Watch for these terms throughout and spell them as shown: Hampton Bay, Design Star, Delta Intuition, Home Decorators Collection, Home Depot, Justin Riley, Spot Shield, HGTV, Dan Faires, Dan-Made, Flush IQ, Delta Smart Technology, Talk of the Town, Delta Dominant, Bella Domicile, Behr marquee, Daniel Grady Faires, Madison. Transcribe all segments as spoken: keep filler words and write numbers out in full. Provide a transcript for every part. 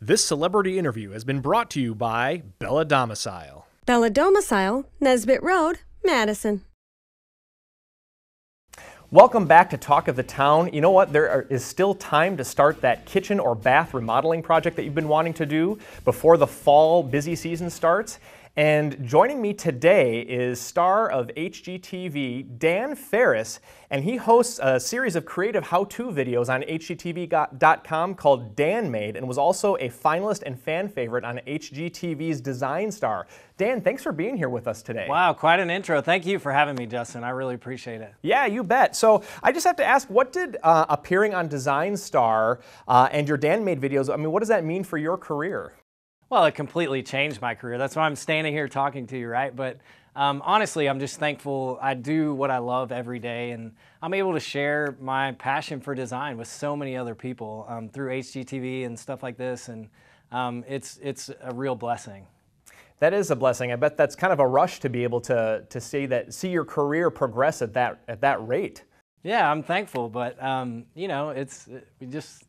This celebrity interview has been brought to you by Bella Domicile. Bella Domicile, Nesbitt Road, Madison. Welcome back to Talk of the Town. You know what? There are, is still time to start that kitchen or bath remodeling project that you've been wanting to do before the fall busy season starts. And joining me today is star of H G T V, Dan Faires, and he hosts a series of creative how-to videos on H G T V dot com called Dan-Made, and was also a finalist and fan favorite on H G T V's Design Star. Dan, thanks for being here with us today. Wow, quite an intro. Thank you for having me, Justin. I really appreciate it. Yeah, you bet. So I just have to ask, what did uh, appearing on Design Star uh, and your Dan-Made videos, I mean, what does that mean for your career? Well, it completely changed my career. That's why I'm standing here talking to you, right? But um, honestly, I'm just thankful I do what I love every day, and I'm able to share my passion for design with so many other people um, through H G T V and stuff like this, and um, it's, it's a real blessing. That is a blessing. I bet that's kind of a rush to be able to, to see, that, see your career progress at that, at that rate. Yeah, I'm thankful, but um, you know, it's it, we just,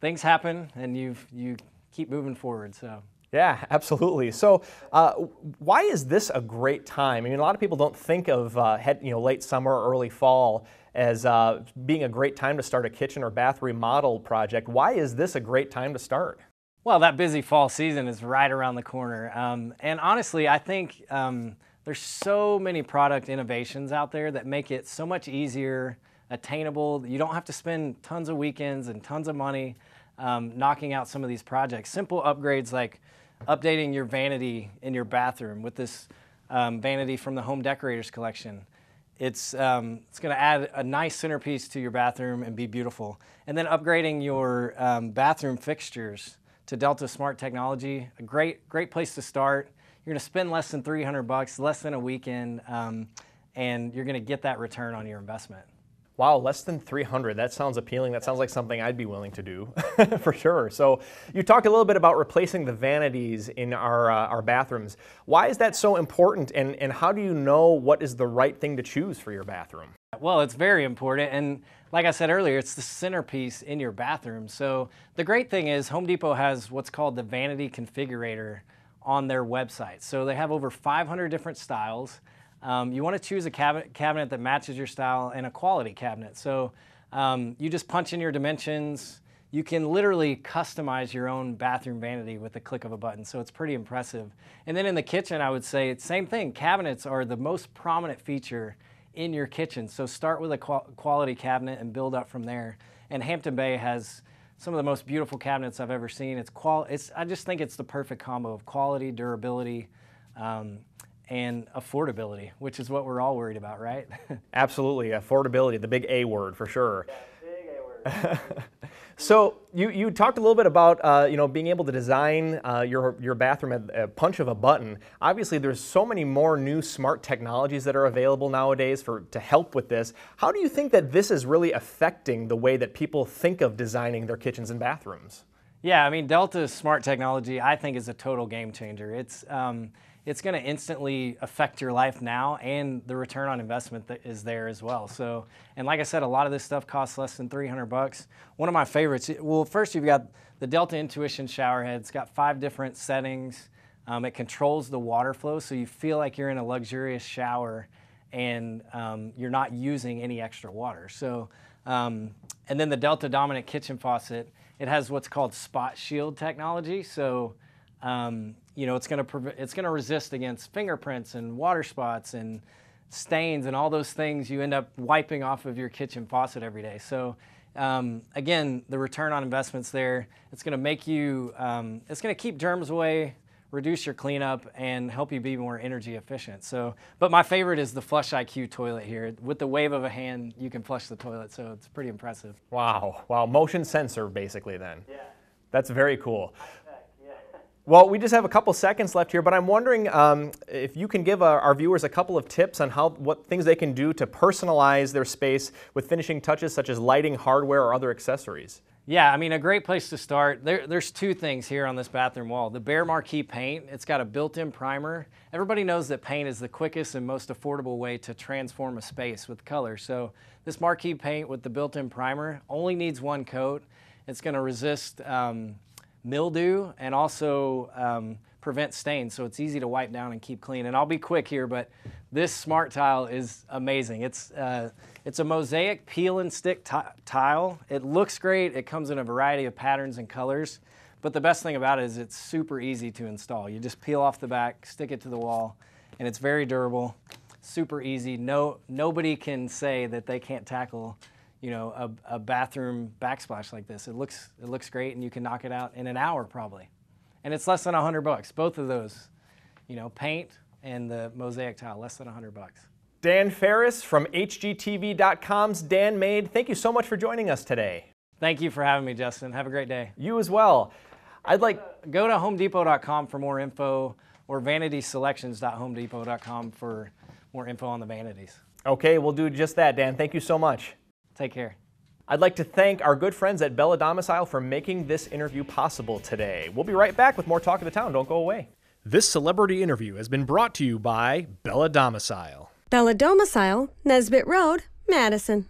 things happen, and you've, you keep moving forward. So yeah, absolutely. So uh, why is this a great time? I mean, a lot of people don't think of uh, head, you know, late summer or early fall as uh, being a great time to start a kitchen or bath remodel project. Why is this a great time to start? Well, that busy fall season is right around the corner. Um, and honestly, I think um, there's so many product innovations out there that make it so much easier, attainable. You don't have to spend tons of weekends and tons of money Um, knocking out some of these projects. Simple upgrades like updating your vanity in your bathroom with this um, vanity from the Home Decorators Collection. It's, um, it's going to add a nice centerpiece to your bathroom and be beautiful. And then upgrading your um, bathroom fixtures to Delta Smart Technology, a great, great place to start. You're going to spend less than three hundred bucks, less than a weekend, um, and you're going to get that return on your investment. Wow, less than three hundred. That sounds appealing. That sounds like something I'd be willing to do, for sure. So you talked a little bit about replacing the vanities in our, uh, our bathrooms. Why is that so important, and, and how do you know what is the right thing to choose for your bathroom? Well, it's very important, and like I said earlier, it's the centerpiece in your bathroom. So the great thing is Home Depot has what's called the Vanity Configurator on their website. So they have over five hundred different styles. Um, you want to choose a cabinet, cabinet that matches your style, and a quality cabinet. So um, you just punch in your dimensions. You can literally customize your own bathroom vanity with the click of a button. So it's pretty impressive. And then in the kitchen, I would say it's the same thing. Cabinets are the most prominent feature in your kitchen. So start with a qu quality cabinet and build up from there. And Hampton Bay has some of the most beautiful cabinets I've ever seen. It's qual it's, I just think it's the perfect combo of quality, durability, um, and affordability, which is what we're all worried about, right? Absolutely, affordability, the big A word for sure. Yeah, big A word. So you, you talked a little bit about uh, you know, being able to design uh, your, your bathroom at a punch of a button. Obviously, there's so many more new smart technologies that are available nowadays for, to help with this. How do you think that this is really affecting the way that people think of designing their kitchens and bathrooms? Yeah, I mean, Delta's smart technology, I think, is a total game changer. It's, um, it's going to instantly affect your life now, and the return on investment that is there as well. So, and like I said, a lot of this stuff costs less than three hundred bucks. One of my favorites, well, first you've got the Delta Intuition showerhead. It's got five different settings. Um, it controls the water flow, so you feel like you're in a luxurious shower, and um, you're not using any extra water. So, um, and then the Delta Dominant kitchen faucet, it has what's called Spot Shield technology. So, um, you know, it's going to it's going to resist against fingerprints and water spots and stains and all those things you end up wiping off of your kitchen faucet every day. So um, again, the return on investment's there. It's going to make you um, it's going to keep germs away, reduce your cleanup, and help you be more energy efficient. So, but my favorite is the Flush I Q toilet here. With the wave of a hand, you can flush the toilet. So it's pretty impressive. Wow! Wow! Motion sensor, basically. Then. Yeah. That's very cool. Well, we just have a couple seconds left here, but I'm wondering um, if you can give our, our viewers a couple of tips on how, what things they can do to personalize their space with finishing touches such as lighting, hardware, or other accessories. Yeah, I mean, a great place to start, there, there's two things here on this bathroom wall. The Behr Marquee paint, it's got a built-in primer. Everybody knows that paint is the quickest and most affordable way to transform a space with color. So this Marquee paint with the built-in primer only needs one coat. It's going to resist Um, mildew and also um, prevent stains, so it's easy to wipe down and keep clean. And I'll be quick here, but this smart tile is amazing. It's uh, it's a mosaic peel and stick tile. It looks great. It comes in a variety of patterns and colors, but the best thing about it is it's super easy to install. You just peel off the back, stick it to the wall, and it's very durable, super easy. No, nobody can say that they can't tackle, you know, a, a bathroom backsplash like this. It looks it looks great, and you can knock it out in an hour probably. And it's less than a hundred bucks. Both of those, you know, paint and the mosaic tile, less than a hundred bucks. Dan Faires from H G T V dot com's Dan-Made, thank you so much for joining us today. Thank you for having me, Justin. Have a great day. You as well. I'd like go to home depot dot com for more info, or vanity selections dot home depot dot com for more info on the vanities. Okay, we'll do just that, Dan. Thank you so much. Take care. I'd like to thank our good friends at Bella Domicile for making this interview possible today. We'll be right back with more Talk of the Town. Don't go away. This celebrity interview has been brought to you by Bella Domicile. Bella Domicile, Nesbitt Road, Madison.